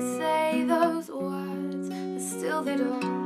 say those words, but still they don't.